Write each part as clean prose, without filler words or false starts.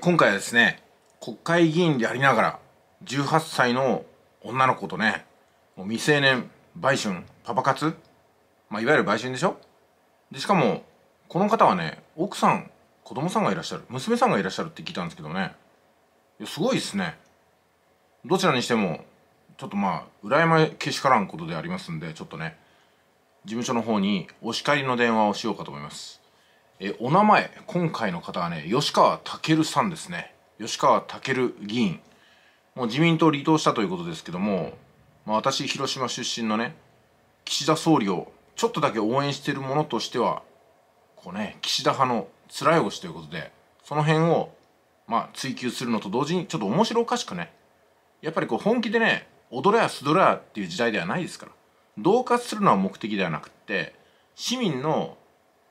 今回はですね、国会議員でありながら18歳の女の子とね、もう未成年売春パパ活、まあ、いわゆる売春でしょ。でしかもこの方はね、奥さん、子供さんがいらっしゃる、娘さんがいらっしゃるって聞いたんですけどね、いやすごいですね。どちらにしてもちょっとまあ羨まけしからんことでありますんで、ちょっとね事務所の方にお叱りの電話をしようかと思います。お名前、今回の方はね、吉川赳さんですね。吉川赳議員、もう自民党離党したということですけども、まあ、私広島出身のね岸田総理をちょっとだけ応援しているものとしてはこうね、岸田派の面汚しということで、その辺をまあ追求するのと同時にちょっと面白おかしくね、やっぱりこう本気でね、踊れやすどれやっていう時代ではないですから、恫喝するのは目的ではなくって、市民の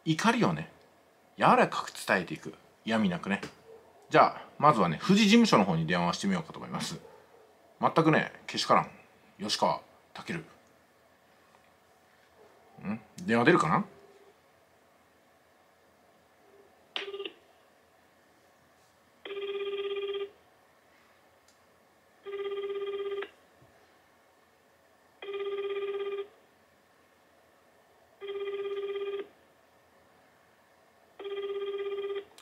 怒りをね柔らかく伝えていく、闇なくね。じゃあまずはね、富士事務所の方に電話してみようかと思います。全くねけしからん吉川赳、ん電話出るかな。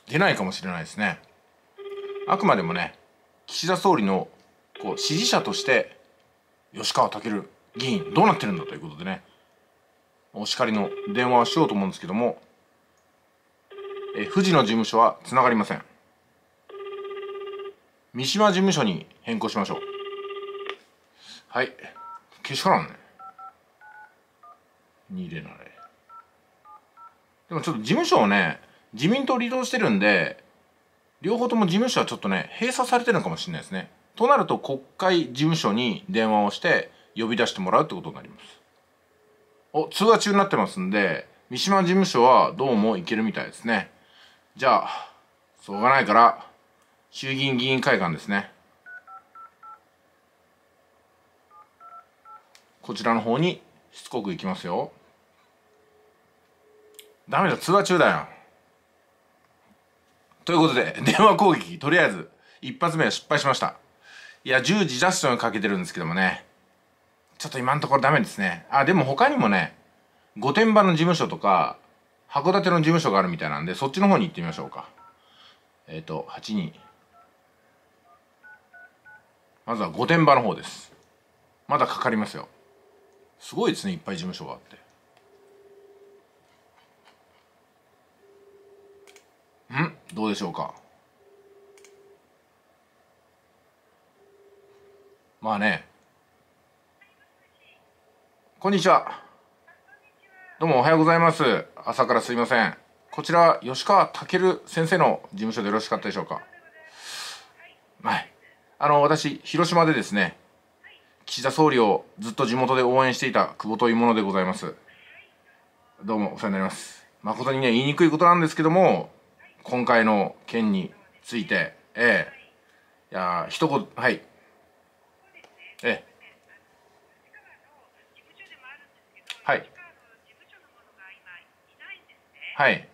出ないかもしれないですね。あくまでもね、岸田総理のこう支持者として吉川赳議員どうなってるんだということでね、お叱りの電話をしようと思うんですけども、富士の事務所はつながりません。三島事務所に変更しましょう。はい、けしからんね、にれなれ。でもちょっと事務所をね、自民党離党してるんで、両方とも事務所はちょっとね閉鎖されてるのかもしれないですね。となると国会事務所に電話をして呼び出してもらうってことになります。お、通話中になってますんで、三島事務所はどうもいけるみたいですね。じゃあしょうがないから衆議院議員会館ですね、こちらの方にしつこく行きますよ。ダメだ、通話中だよ。ということで、電話攻撃、とりあえず、一発目は失敗しました。いや、10時ジャストにかけてるんですけどもね、ちょっと今のところダメですね。あ、でも他にもね、御殿場の事務所とか、函館の事務所があるみたいなんで、そっちの方に行ってみましょうか。8人。まずは御殿場の方です。まだかかりますよ。すごいですね、いっぱい事務所があって。どうでしょうか。まあね、こんにちは。どうもおはようございます。朝からすいません。こちら吉川赳先生の事務所でよろしかったでしょうか。はい、私広島でですね、岸田総理をずっと地元で応援していた久保というものでございます。どうもお世話になります。誠にね言いにくいことなんですけども、今回の件について、いや一言、はい、はい、はい、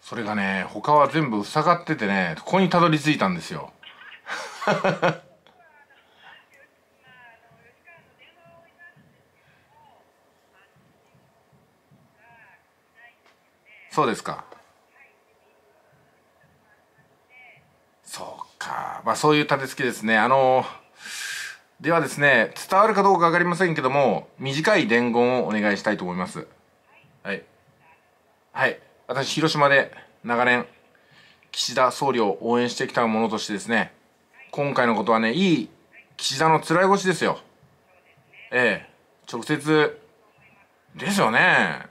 それがね、他は全部塞がっててね、ここにたどり着いたんですよ。そうですか。そうか。まあそういう立て付けですね。ではですね、伝わるかどうか分かりませんけども、短い伝言をお願いしたいと思います。はい。はい。私、広島で長年、岸田総理を応援してきたものとしてですね、今回のことはね、いい岸田の面越しですよ。直接、ですよね。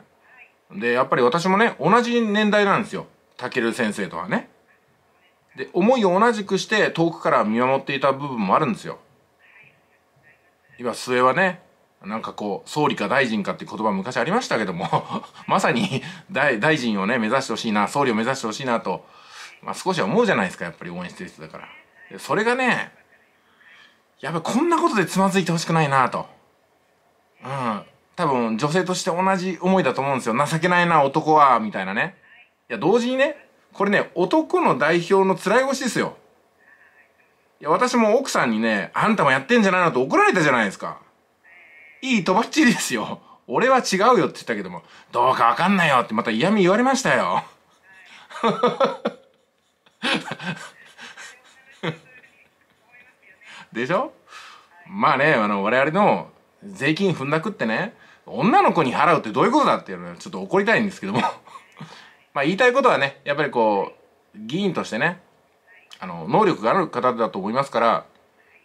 で、やっぱり私もね、同じ年代なんですよ。赳先生とはね。で、思いを同じくして遠くから見守っていた部分もあるんですよ。今、末はね、なんかこう、総理か大臣かって言葉昔ありましたけども、まさに大臣をね、目指してほしいな、総理を目指してほしいなと、まあ少しは思うじゃないですか、やっぱり応援してる人だから。で、それがね、やっぱりこんなことでつまずいてほしくないなと。うん。多分女性として同じ思いだと思うんですよ。情けないな、男は、みたいなね。いや、同時にね、これね、男の代表の辛い腰ですよ。いや、私も奥さんにね、あんたもやってんじゃないのと怒られたじゃないですか。いいとばっちりですよ。俺は違うよって言ったけども、どうかわかんないよってまた嫌味言われましたよ。でしょ？まあね、我々の税金踏んだくってね、女の子に払うってどういうことだっていうのはちょっと怒りたいんですけども。まあ言いたいことはね、やっぱりこう、議員としてね、能力がある方だと思いますから、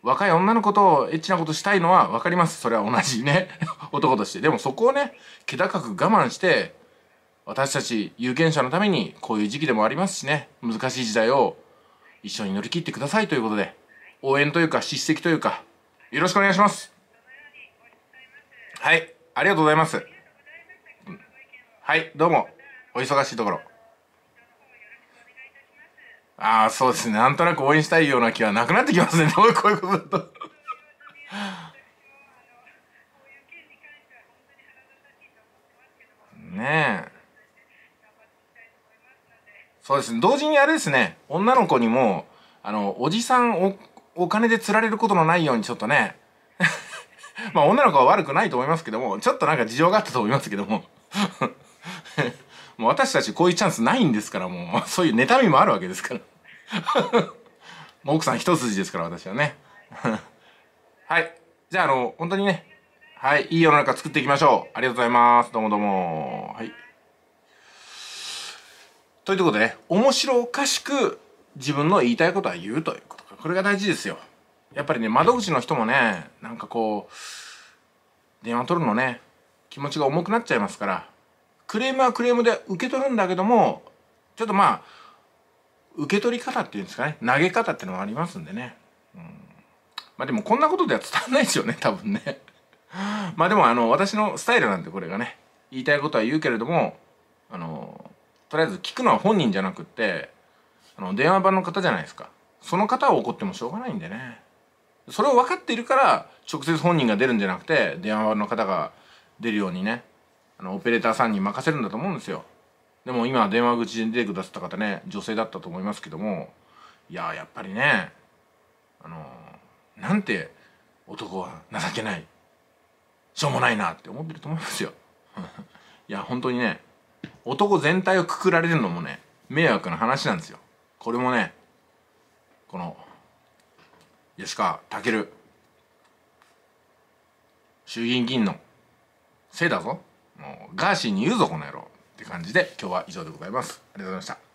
若い女の子とエッチなことしたいのは分かります。それは同じね、男として。でもそこをね、気高く我慢して、私たち有権者のためにこういう時期でもありますしね、難しい時代を一緒に乗り切ってくださいということで、応援というか叱責というか、よろしくお願いします。はい、ありがとうございます。はい、どうも、お忙しいところ。ああ、そうですね。なんとなく応援したいような気はなくなってきますね。こういうことだと。ねえ。そうですね。同時にあれですね。女の子にも、おじさんお金で釣られることのないようにちょっとね。まあ、女の子は悪くないと思いますけども、ちょっとなんか事情があったと思いますけども。もう私たちこういうチャンスないんですから、もう、そういう妬みもあるわけですから。もう奥さん一筋ですから、私はね。はい。じゃあ、本当にね、はい、いい世の中作っていきましょう。ありがとうございます。どうもどうも。はい。ということでね、面白おかしく自分の言いたいことは言うということ。これが大事ですよ。やっぱりね、窓口の人もね、なんかこう、電話取るのね、気持ちが重くなっちゃいますから、クレームはクレームで受け取るんだけども、ちょっとまあ、受け取り方っていうんですかね、投げ方っていうのもありますんでね。まあでもこんなことでは伝わんないですよね、多分ね。まあでも私のスタイルなんでこれがね、言いたいことは言うけれども、とりあえず聞くのは本人じゃなくって、電話番の方じゃないですか。その方を怒ってもしょうがないんでね。それを分かっているから、直接本人が出るんじゃなくて、電話番の方が出るようにね、オペレーターさんに任せるんだと思うんですよ。でも今電話口で出てくださった方ね、女性だったと思いますけども、いやーやっぱりね、なんて男は情けない、しょうもないなって思ってると思いますよ。いや本当にね、男全体をくくられるのもね、迷惑な話なんですよ。これもね、この吉川赳衆議院議員のせいだぞ。ガーシーに言うぞこの野郎って感じで、今日は以上でございます。ありがとうございました。